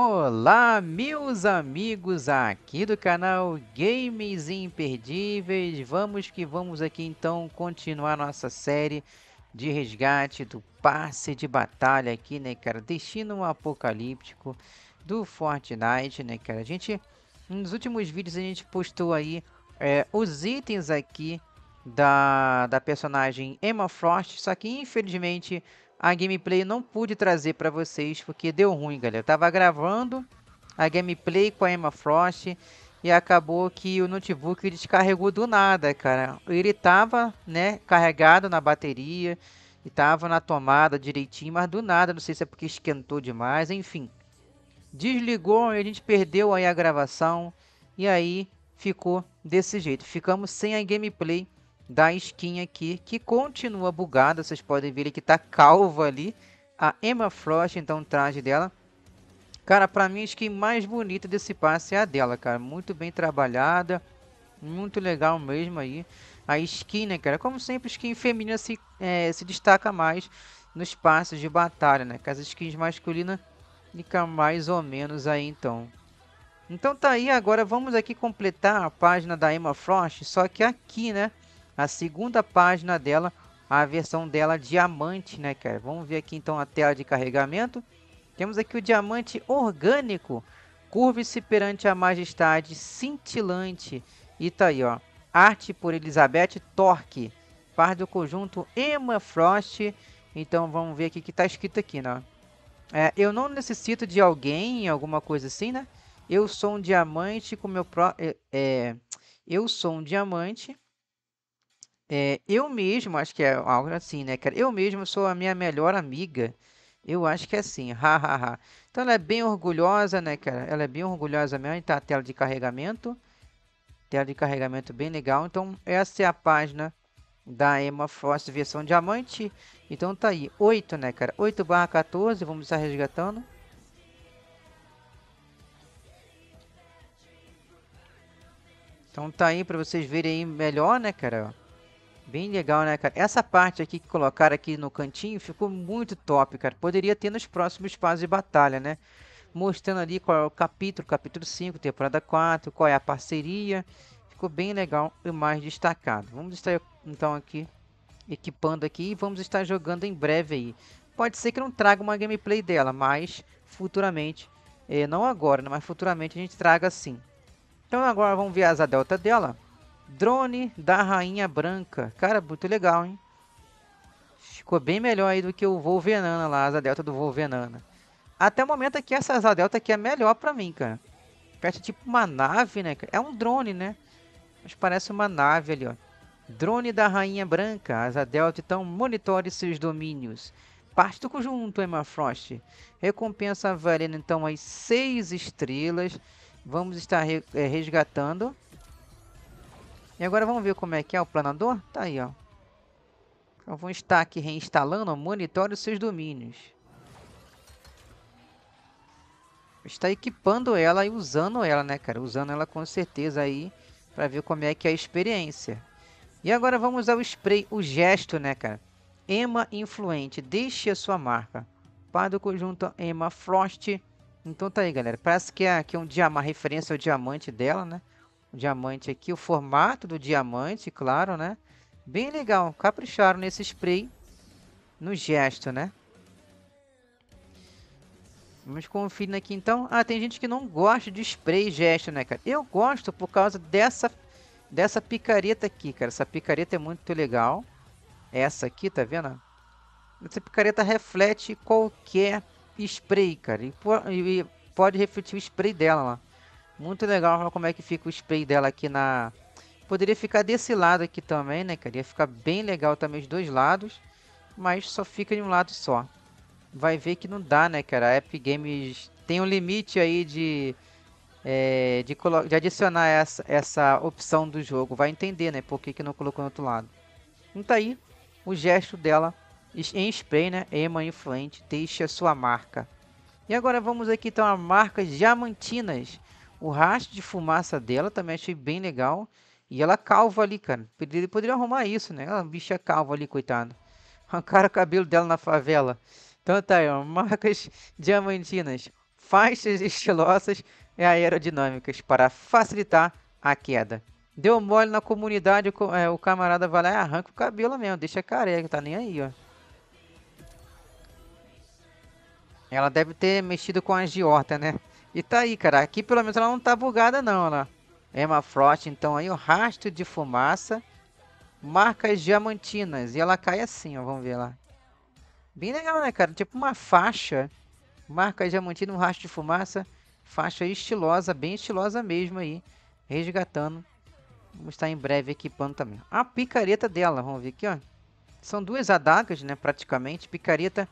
Olá meus amigos aqui do canal Games Imperdíveis, vamos que vamos aqui então continuar nossa série de resgate do passe de batalha aqui, né cara, Destino Apocalíptico do Fortnite, né cara. A gente, nos últimos vídeos a gente postou aí os itens aqui da personagem Emma Frost, só que infelizmente a gameplay eu não pude trazer para vocês porque deu ruim, galera. Eu tava gravando a gameplay com a Emma Frost e acabou que o notebook descarregou do nada, cara. Ele tava, né, carregado na bateria e tava na tomada direitinho, mas do nada, não sei se é porque esquentou demais, enfim. Desligou e a gente perdeu aí a gravação e aí ficou desse jeito. Ficamos sem a gameplay da skin aqui, que continua bugada. Vocês podem ver que tá calva ali a Emma Frost, então o traje dela. Cara, pra mim a skin mais bonita desse passe é a dela, cara. Muito bem trabalhada, muito legal mesmo aí. A skin, né, cara? Como sempre, skin feminina se destaca mais nos passes de batalha, né? Que as skins masculinas ficam mais ou menos aí, então. Então tá aí, agora vamos aqui completar a página da Emma Frost, só que aqui, né? A segunda página dela, a versão dela diamante, né, cara? Vamos ver aqui então a tela de carregamento. Temos aqui o diamante orgânico. Curve-se perante a majestade cintilante. E tá aí, ó. Arte por Elizabeth Torque. Par do conjunto Emma Frost. Então vamos ver aqui o que tá escrito aqui, né? Eu não necessito de alguém, alguma coisa assim, né? Eu sou um diamante com meu próprio. Eu sou um diamante. Eu mesmo, acho que é algo assim, né, cara? Eu mesmo sou a minha melhor amiga. Eu acho que é assim, hahaha. Então ela é bem orgulhosa, né, cara? Ela é bem orgulhosa mesmo. Tá a tela de carregamento. Tela de carregamento bem legal. Então essa é a página da Emma Frost versão diamante. Então tá aí, 8, né, cara? 8/14, vamos estar resgatando. Então tá aí pra vocês verem aí melhor, né, cara? Bem legal, né, cara? Essa parte aqui que colocaram aqui no cantinho ficou muito top, cara. Poderia ter nos próximos passos de batalha, né? Mostrando ali qual é o capítulo, capítulo 5, temporada 4, qual é a parceria. Ficou bem legal e mais destacado. Vamos estar, então, aqui equipando aqui e vamos estar jogando em breve aí. Pode ser que não traga uma gameplay dela, mas futuramente, não agora, mas futuramente a gente traga sim. Então agora vamos ver a asa delta dela. Drone da Rainha Branca. Cara, muito legal, hein? Ficou bem melhor aí do que o Voo Venana lá, a asa delta do Voo Venana. Até o momento aqui, essa asa delta aqui é melhor pra mim, cara. Parece tipo uma nave, né? É um drone, né? Mas parece uma nave ali, ó. Drone da Rainha Branca. Asa delta, então, monitore seus domínios. Parte do conjunto, Emma Frost. Recompensa valendo, então, as 6 estrelas. Vamos estar resgatando. E agora vamos ver como é que é o planador? Tá aí, ó. Então vamos estar aqui reinstalando, monitore os seus domínios. Está equipando ela e usando ela, né, cara? Usando ela com certeza aí pra ver como é que é a experiência. E agora vamos usar o spray, o gesto, né, cara? Emma Influente, deixe a sua marca. Para do conjunto Emma Frost. Então tá aí, galera. Parece que aqui é uma referência ao diamante dela, né? O diamante aqui, o formato do diamante, claro, né? Bem legal, capricharam nesse spray, no gesto, né? Vamos conferir aqui então. Ah, tem gente que não gosta de spray e gesto, né, cara? Eu gosto por causa dessa picareta aqui, cara. Essa picareta é muito legal. Essa aqui, tá vendo? Essa picareta reflete qualquer spray, cara. E pode refletir o spray dela lá. Muito legal como é que fica o spray dela aqui na... Poderia ficar desse lado aqui também, né, cara? Ia ficar bem legal também os dois lados. Mas só fica de um lado só. Vai ver que não dá, né, cara? A Epic Games tem um limite aí de adicionar essa opção do jogo. Vai entender, né? Por que que não colocou no outro lado. Então tá aí o gesto dela em spray, né? Emma Influente, deixe a sua marca. E agora vamos aqui então a marcas diamantinas. O rastro de fumaça dela também achei bem legal. E ela calva ali, cara. Ele poderia arrumar isso, né? Ela bicha calva ali, coitado. Arrancaram o cabelo dela na favela. Então tá aí, ó. Marcas diamantinas. faixas estilosas e aerodinâmicas para facilitar a queda. Deu mole na comunidade, o camarada vai lá e arranca o cabelo mesmo, deixa careca, tá nem aí, ó. Ela deve ter mexido com a agiota, né? E tá aí, cara, aqui pelo menos ela não tá bugada não, olha lá. Emma Frost, então aí o rastro de fumaça, marcas diamantinas, e ela cai assim, ó, vamos ver lá. Bem legal, né, cara? Tipo uma faixa, marcas diamantinas, um rastro de fumaça, faixa estilosa, bem estilosa mesmo aí, resgatando. Vamos estar em breve equipando também. A picareta dela, vamos ver aqui, ó. São duas adagas, né, praticamente, picareta,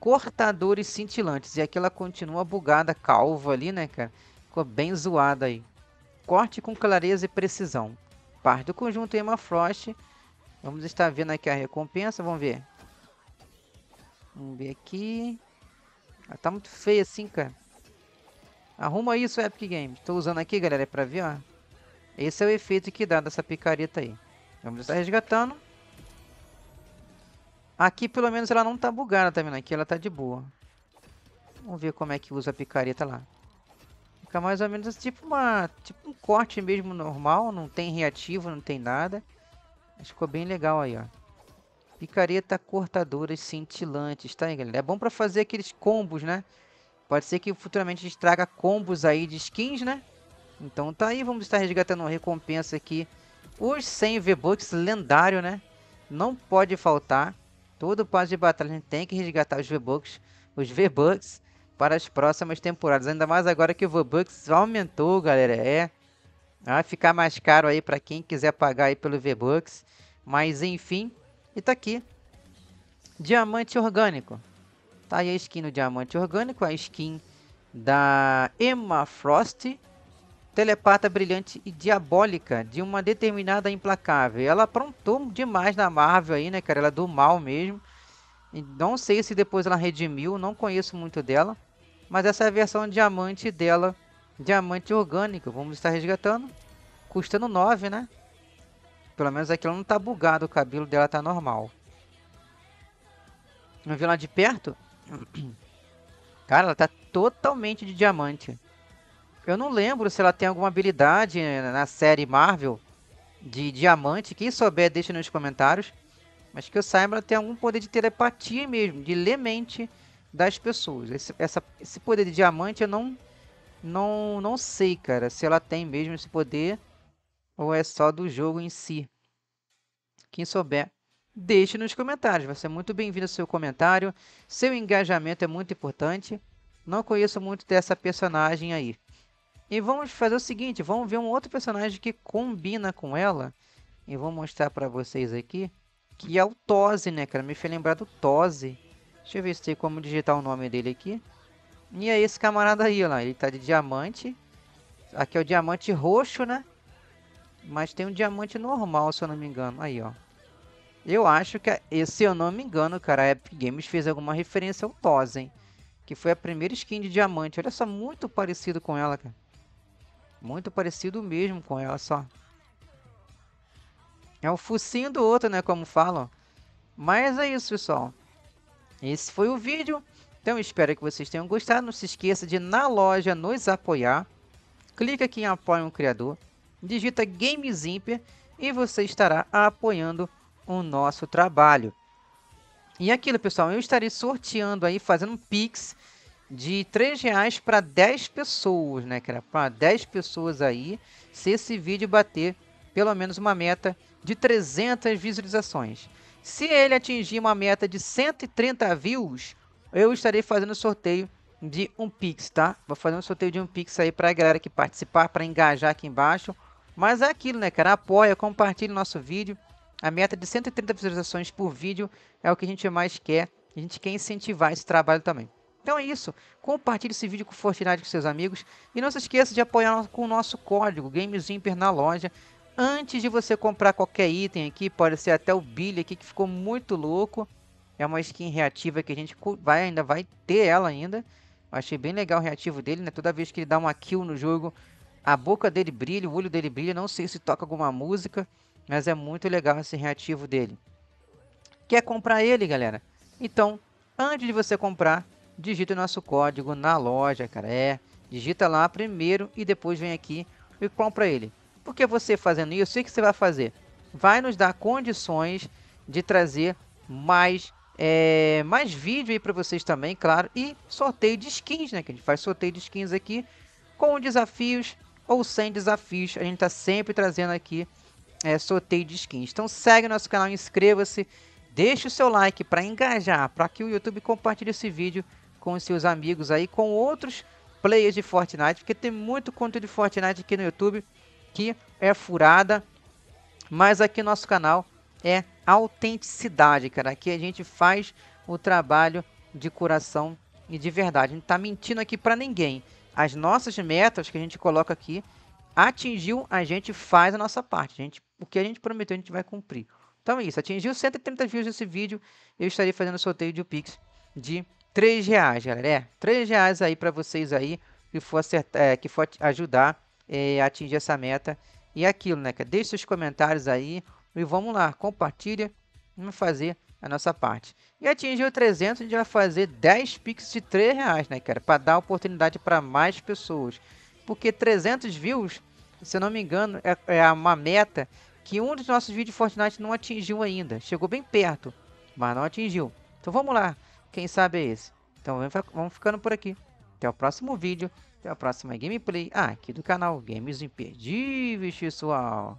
cortadores cintilantes. E aqui ela continua bugada, calva ali, né, cara? Ficou bem zoada aí. Corte com clareza e precisão. Parte do conjunto Emma Frost. Vamos estar vendo aqui a recompensa. Vamos ver. Vamos ver aqui. Ela tá muito feia assim, cara. Arruma isso, Epic Games. Tô usando aqui, galera, é pra ver, ó. Esse é o efeito que dá dessa picareta aí. Vamos estar resgatando. Aqui pelo menos ela não tá bugada, tá vendo? Aqui ela tá de boa. Vamos ver como é que usa a picareta lá. Fica mais ou menos tipo uma, tipo um corte mesmo normal, não tem reativo, não tem nada. Mas ficou bem legal aí, ó. Picareta cortadoras cintilantes, tá aí, galera? É bom pra fazer aqueles combos, né? Pode ser que futuramente a gente traga combos aí de skins, né? Então tá aí, vamos estar resgatando uma recompensa aqui. Os 100 V-Bucks lendário, né? Não pode faltar. Todo passe de batalha a gente tem que resgatar os V-Bucks para as próximas temporadas. Ainda mais agora que o V-Bucks aumentou, galera. É, vai ficar mais caro aí para quem quiser pagar aí pelo V-Bucks. Mas enfim, e tá aqui. Diamante orgânico. Tá aí a skin do diamante orgânico, a skin da Emma Frost. Telepata brilhante e diabólica, de uma determinada implacável. Ela aprontou demais na Marvel aí, né, cara? Ela é do mal mesmo. E não sei se depois ela redimiu, não conheço muito dela. Mas essa é a versão diamante dela, diamante orgânico. Vamos estar resgatando. Custando 9, né? Pelo menos aqui ela não tá bugada, o cabelo dela tá normal. Vamos ver lá de perto? Cara, ela tá totalmente de diamante. Eu não lembro se ela tem alguma habilidade na série Marvel de diamante. Quem souber, deixa nos comentários. Mas que eu saiba, ela tem algum poder de telepatia mesmo, de ler mente das pessoas. Esse poder de diamante eu não sei, cara, se ela tem mesmo esse poder ou é só do jogo em si. Quem souber, deixe nos comentários. Vai ser muito bem-vindo o seu comentário. Seu engajamento é muito importante. Não conheço muito dessa personagem aí. E vamos fazer o seguinte, vamos ver um outro personagem que combina com ela. E vou mostrar pra vocês aqui, que é o Toze, né, cara? Me fez lembrar do Toze. Deixa eu ver se tem como digitar o nome dele aqui. E é esse camarada aí, ó lá. Ele tá de diamante. Aqui é o diamante roxo, né? Mas tem um diamante normal, se eu não me engano. Aí, ó. Eu acho que, se eu não me engano, cara, a Epic Games fez alguma referência ao Toze, hein? Que foi a primeira skin de diamante. Olha só, muito parecido com ela, cara. Muito parecido mesmo com ela, só. É o focinho do outro, né, como falam. Mas é isso, pessoal. Esse foi o vídeo. Então, espero que vocês tenham gostado. Não se esqueça de, na loja, nos apoiar. Clica aqui em Apoia um Criador. Digita Gamesimper e você estará apoiando o nosso trabalho. E aquilo, pessoal. Eu estarei sorteando aí, fazendo um Pix de R$3 para 10 pessoas, né, cara? Para 10 pessoas aí, se esse vídeo bater pelo menos uma meta de 300 visualizações. Se ele atingir uma meta de 130 views, eu estarei fazendo sorteio de um Pix, tá? Vou fazer um sorteio de um Pix aí para a galera que participar, para engajar aqui embaixo. Mas é aquilo, né, cara? Apoia, compartilha o nosso vídeo. A meta de 130 visualizações por vídeo é o que a gente mais quer. A gente quer incentivar esse trabalho também. Então é isso, compartilhe esse vídeo com Fortnite, com seus amigos. E não se esqueça de apoiar com o nosso código Gamesimper na loja. Antes de você comprar qualquer item aqui, pode ser até o Billy aqui que ficou muito louco. É uma skin reativa que a gente ainda vai ter ela ainda. Achei bem legal o reativo dele, né? Toda vez que ele dá uma kill no jogo, a boca dele brilha, o olho dele brilha. Não sei se toca alguma música, mas é muito legal esse reativo dele. Quer comprar ele, galera? Então, antes de você comprar, digita o nosso código na loja, cara. É, digita lá primeiro e depois vem aqui e compra ele. Porque você fazendo isso, o que você vai fazer? Vai nos dar condições de trazer mais vídeo aí para vocês também, claro. E sorteio de skins, né? Que a gente faz sorteio de skins aqui com desafios ou sem desafios. A gente tá sempre trazendo aqui sorteio de skins. Então segue nosso canal, inscreva-se, deixe o seu like para engajar, para que o YouTube compartilhe esse vídeo com seus amigos aí, com outros players de Fortnite, porque tem muito conteúdo de Fortnite aqui no YouTube que é furada, mas aqui nosso canal é autenticidade, cara. Aqui a gente faz o trabalho de coração e de verdade. A gente tá mentindo aqui para ninguém. As nossas metas que a gente coloca aqui, atingiu, a gente faz a nossa parte. A gente, o que a gente prometeu, a gente vai cumprir. Então é isso. Atingiu 130 views nesse vídeo, eu estarei fazendo sorteio de Pix de R$3, galera. R$3 aí para vocês aí que for ajudar a atingir essa meta. E aquilo, né, cara? Deixe seus comentários aí e vamos lá, compartilha, vamos fazer a nossa parte. E atingiu 300, a gente vai fazer 10 Pix de R$3, né, cara? Para dar oportunidade para mais pessoas. Porque 300 views, se eu não me engano, é uma meta que um dos nossos vídeos de Fortnite não atingiu ainda. Chegou bem perto, mas não atingiu. Então vamos lá, quem sabe é esse. Então vamos ficando por aqui. Até o próximo vídeo, até a próxima gameplay aqui do canal Games Imperdíveis, pessoal.